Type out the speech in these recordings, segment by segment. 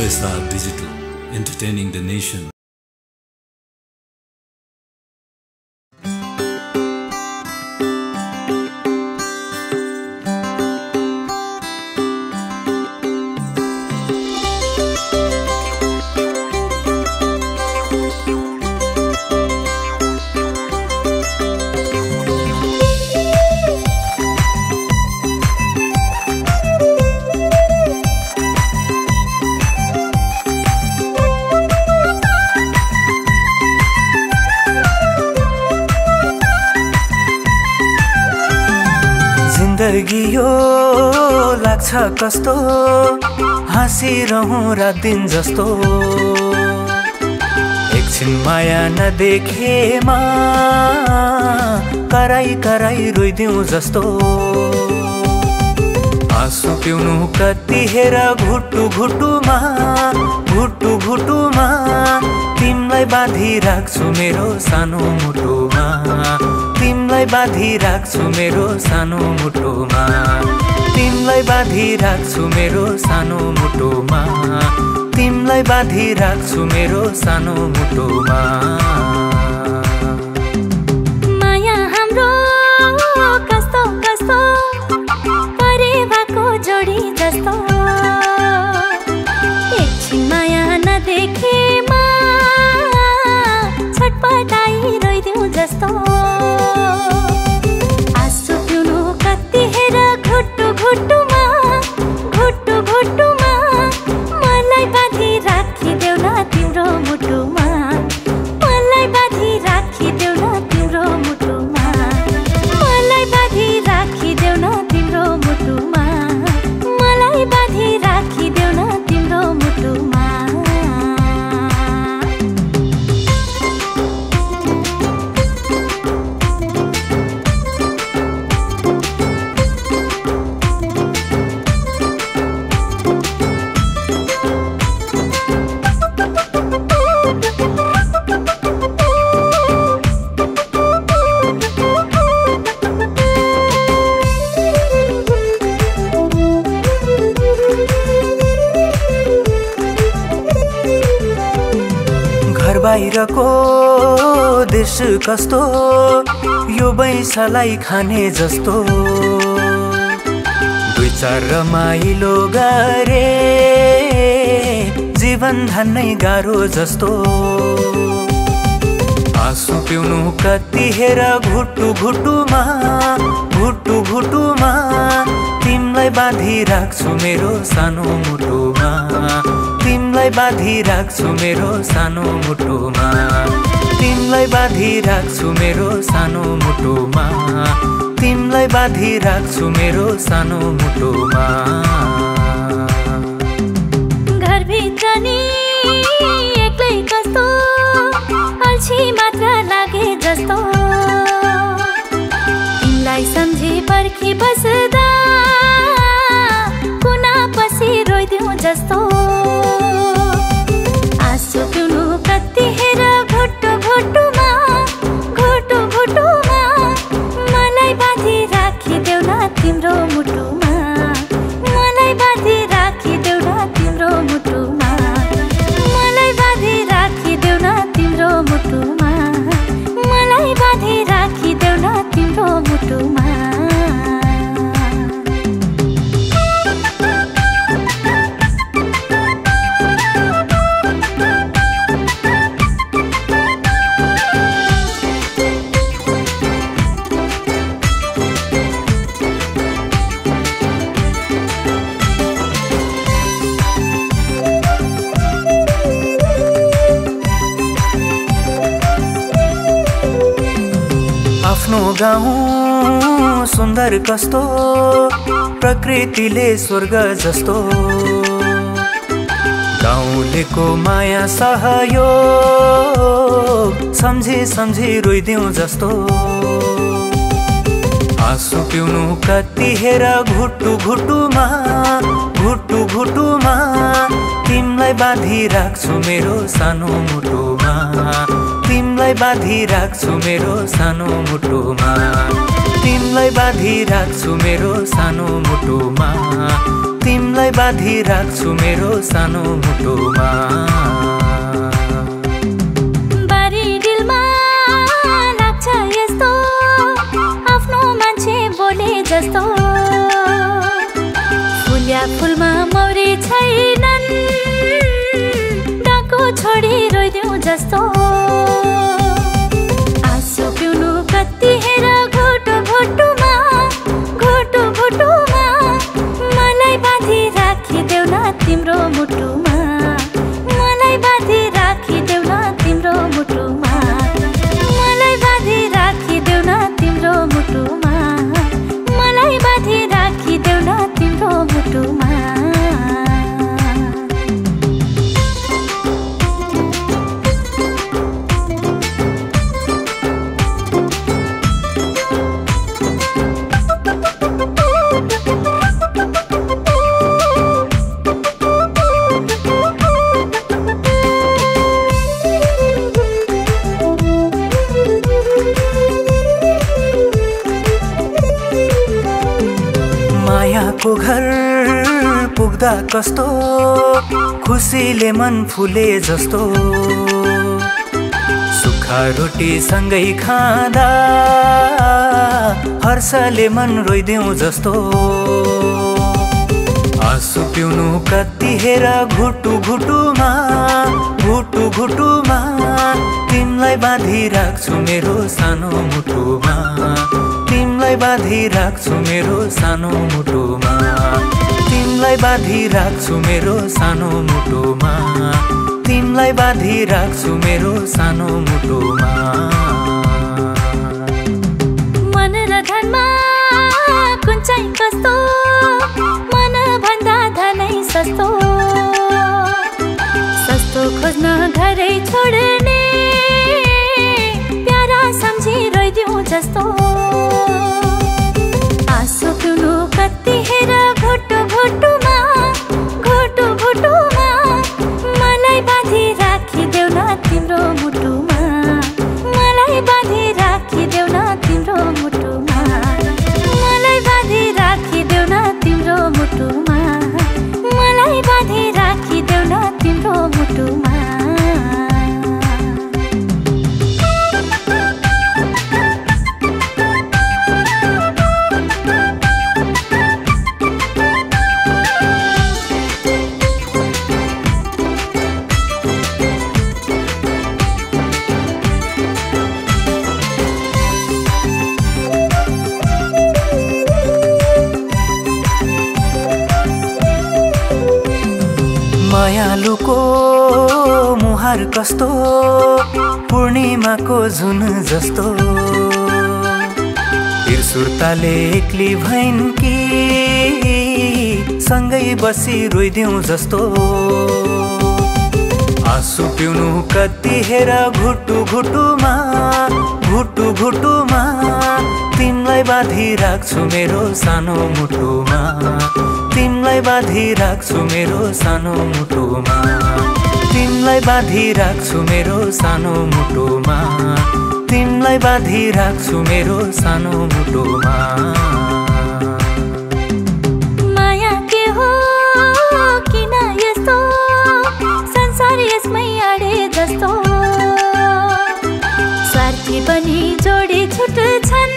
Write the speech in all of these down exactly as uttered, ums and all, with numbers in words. O S R Digital, entertaining the nation. जिंदगी यो लाग्छ कस्तो हाँसिरहूँ रात दिन जस्तो, एकछिन माया नदेखेमा कराई कराई रोइदिउँ जस्तो। आँसु पिउनु कति हेर घुटु घुटुमा घुटु घुटुमा, तिमलाई बाँधी राख्छु मेरो सानो मुटुमा, तिमलाई बाँधी राख्छु मेरो सानो मुटुमा, तिमलाई बाँधी राख्छु मेरो सानो मुटुमा, तिमलाई बाँधी राख्छु मेरो सानो मुटुमा। माया हाम्रो कस्तो कस्तो परेवाको जोडी जस्तो, एकछिन माया नदेखेमा छटपटाई रोइदिउँ जस्तो। बाहिरको देश कस्तो यो बैँसलाई खाने जस्तो, दुई चार रमाइलो गरे जीवन धन्नै गाह्रो जस्तो। आँसु पिउनु कति हेर घुटु घुटुमा घुटु घुटुमा, तिमलाई बाँधी राख्छु मेरो सानो मुटुमा, तिमलाई बाँधी राख्छु मेरो सानो मुटुमा, तिमलाई बाँधी राख्छु मेरो सानो मुटुमा, तिमलाई बाँधी राख्छु मेरो सानो मुटुमा। घरभित्र नि एक्लै कस्तो अल्छी मात्र लागे जस्तो, तिमीलाई सम्झी पर्खी बस्दा कुना पछि रोइदिउँ जस्तो। आफ्नो गाउँ सुन्दर कस्तो प्रकृतिले स्वर्ग जस्तो, गाउँलेको माया सहयोग सम्झी सम्झी रोइदिउँ जस्तो। आँसु पिउनु कति हेर घुटु घुटुमा घुटु घुटुमा, तिमलाई बाँधी राख्छु मेरो सानो मुटुमा, तिमलाई बाँधी राख्छु मेरो सानो मुटुमा, तिमलाई बाँधी राख्छु मेरो सानो मुटुमा। तिमलाई बाँधी राख्छु मेरो सानो मुटुमा। बारी दिलमा लाग्छ यस्तो आफ्नो मान्छे बोले जस्तो। फुल्या फुलमा मौरी छैनन् डाको छोडी रोइदिउँ जस्तो। आँसु पिउनु कति हेर घोटो घोटोमा घोटो घोटोमा मलाई बाँधी राखिदेऊ न तिम्रो मुटुमा। मलाई बाँधी राखिदेऊ न तिम्रो मुटुमा। मलाई बाँधी राखिदेऊ न तिम्रो मुटुमा। मलाई बाँधी राखिदेऊ न तिम्रो मुटुमा। को घर पुग्दा कस्तो खुसीले मन फुले जस्तो। सुक्खा रोटी सँगै खाँदा हर्षले मन रोइदेऊ जस्तो। आँसु पिउनु कति हेर घुटु घुटुमा घुटु घुटुमा तिमलाई बाँधी राख्छु मेरो सानो मुटुमा। तिमलाई बाँधी राख्छु मेरो सानो मुटुमा। तिमलाई बाँधी राख्छु मेरो सानो मुटुमा। तिमलाई बाँधी राख्छु मेरो सानो मुटुमा। मन र धनमा कुन चाहिँ कस्तो मन भन्दा धनै सस्तो। सस्तो खोज्न घरै छोड्ने प्यारा सम्झि रोइदिउँ जस्तो। आँसु पिउनु कति हेर घोटो घोटोमा घोटो घोटोमा मलाई बाँधी राखिदेऊ न तिम्रो मुटुमा। मलाई बाँधी राखिदेऊ न तिम्रो मुटुमा। मलाई बाँधी राखिदेऊ न तिम्रो मुटुमा। मलाई बाँधी राखिदेऊ न तिम्रो मुटुमा। मायालुको मुहार कस्तो पूर्णिमाको जुन जस्तो। तिरसुर्ताले एक्ली भैन कि सँगै बसी रोइदिउँ जस्तो। आँसु पिउनु कति हेर घुटु घुटुमा घुटु घुटुमा तिमलाई बाँधी राख्छु मेरो सानो मुटुमा। तिमलाई बाँधी राख्छु मेरो सानो मुटुमा। तिमलाई बाँधी राख्छु मेरो सानो मुटुमा। तिमलाई बाँधी राख्छु मेरो सानो मुटुमा। माया के हो किन यस्तो संसार यसमै अडे जस्तो। स्वार्थी पनि जोडी छुट छन्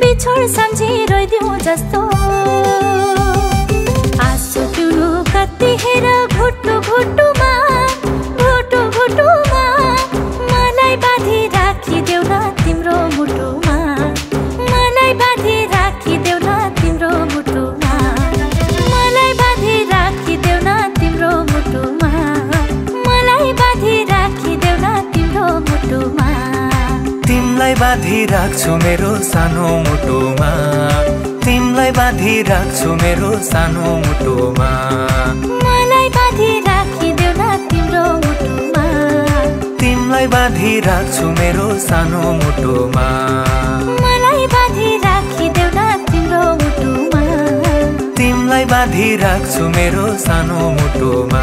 बिछोड सम्झि रोइदिउँ जस्तो। आँसु पिउनु कति हेर घुटो घुटुमा घुटो घुटुमा मलाई बाँधी राखिदेऊ न तिम्रो मुटुमा। मलाई बाँधी राखिदेऊ न तिम्रो मुटुमा। मलाई बाँधी राखिदेऊ न तिम्रो मुटुमा। मलाई बाँधी राखिदेऊ न तिम्रो मुटुमा। तिमलाई बाँधी राख्छु मेरो सानो मुटुमा। तिमलाई बाँधी राख्छु मेरो सानो मुटुमा। मलाई बाँधी राखिदेऊ न तिम्रो मुटुमा। तिमलाई बाँधी राख्छु मेरो सानो मुटुमा। मलाई बाँधी राखिदेऊ न तिम्रो मुटुमा। तिमलाई बाँधी राख्छु मेरो सानो मुटुमा।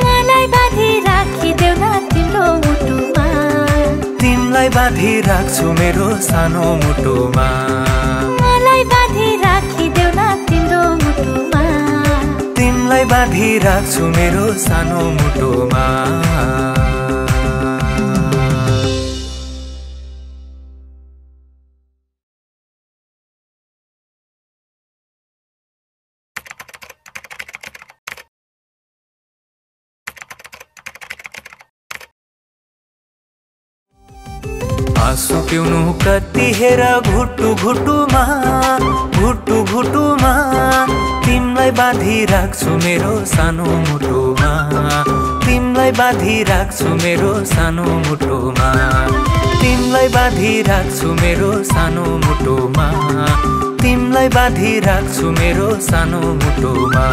मलाई बाँधी राखिदेऊ न तिम्रो मुटुमा। तिमलाई बाँधी राख्छु मेरो सानो मुटुमा। मलाई बाँधी राखिदेऊ न तिम्रो मुटुमा। तिमलाई बाँधी राख्छु मेरो सानो मुटोमा। आँसु पिउनु कति हेर घुटु घुटुमा घुटु घुटुमा तिमलाई बाँधी राख्छु मेरो सानो मुटुमा। तिमलाई बाँधी राख्छु मेरो सानो मुटुमा। तिमलाई बाँधी राख्छु मेरो सानो मुटुमा। तिमलाई बाँधी राख्छु मेरो सानो मुटुमा।